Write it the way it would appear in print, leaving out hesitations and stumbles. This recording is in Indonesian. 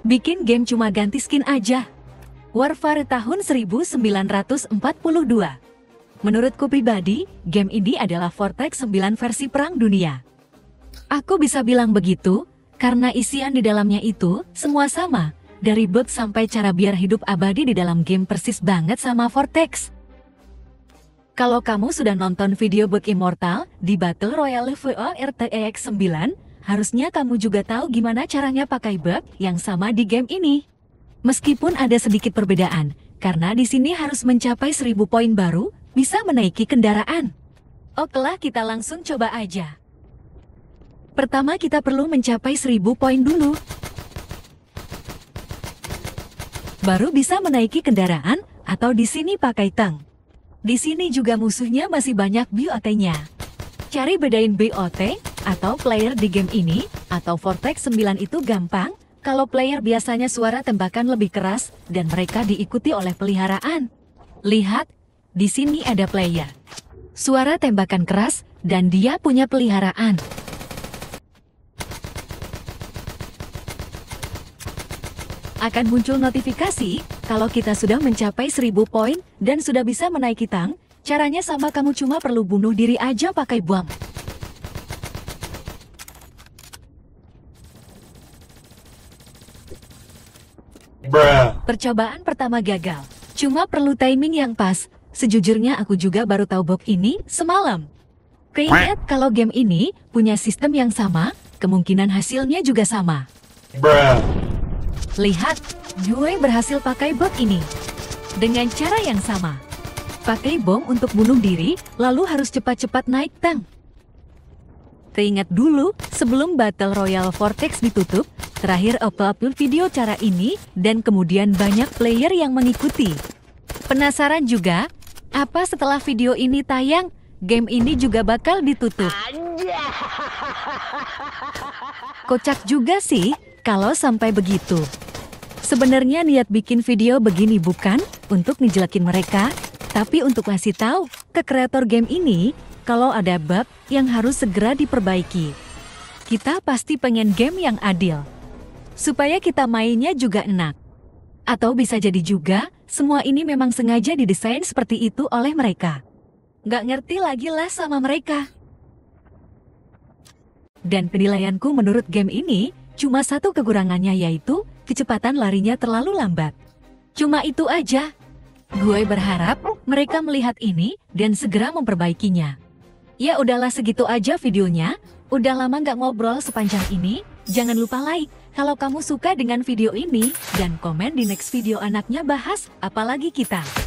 Bikin game cuma ganti skin aja. Warfare tahun 1942. Menurutku pribadi, game ini adalah Vortex 9 versi Perang Dunia. Aku bisa bilang begitu, karena isian di dalamnya itu semua sama. Dari bug sampai cara biar hidup abadi di dalam game persis banget sama Vortex. Kalau kamu sudah nonton video bug Immortal di Battle Royale Vortex 9, harusnya kamu juga tahu gimana caranya pakai bug yang sama di game ini. Meskipun ada sedikit perbedaan, karena di sini harus mencapai 1000 poin baru, bisa menaiki kendaraan. Okelah, kita langsung coba aja. Pertama kita perlu mencapai 1000 poin dulu. Baru bisa menaiki kendaraan, atau di sini pakai tank. Di sini juga musuhnya masih banyak BOT-nya. Cari bedain BOT, atau player di game ini, atau Vortex 9 itu gampang. Kalau player biasanya suara tembakan lebih keras, dan mereka diikuti oleh peliharaan. Lihat, di sini ada player. Suara tembakan keras, dan dia punya peliharaan. Akan muncul notifikasi kalau kita sudah mencapai 1000 poin dan sudah bisa menaiki tank. Caranya sama, kamu cuma perlu bunuh diri aja pakai bom. Percobaan pertama gagal, cuma perlu timing yang pas. Sejujurnya aku juga baru tahu bug ini semalam. Keinget kalau game ini punya sistem yang sama, kemungkinan hasilnya juga sama. Lihat, gue berhasil pakai bot ini dengan cara yang sama. Pakai bom untuk bunuh diri, lalu harus cepat-cepat naik tank. Keingat dulu, sebelum Battle Royale Vortex ditutup, terakhir upload video cara ini dan kemudian banyak player yang mengikuti. Penasaran juga, apa setelah video ini tayang, game ini juga bakal ditutup? Kocak juga sih. Kalau sampai begitu, sebenarnya niat bikin video begini bukan untuk ngejelekin mereka, tapi untuk ngasih tahu ke kreator game ini kalau ada bug yang harus segera diperbaiki. Kita pasti pengen game yang adil, supaya kita mainnya juga enak. Atau bisa jadi juga, semua ini memang sengaja didesain seperti itu oleh mereka. Nggak ngerti lagi lah sama mereka. Dan penilaianku menurut game ini, cuma satu kekurangannya, yaitu kecepatan larinya terlalu lambat. Cuma itu aja. Gue berharap mereka melihat ini dan segera memperbaikinya. Ya udahlah, segitu aja videonya. Udah lama nggak ngobrol sepanjang ini. Jangan lupa like kalau kamu suka dengan video ini. Dan komen di next video anaknya bahas apalagi kita.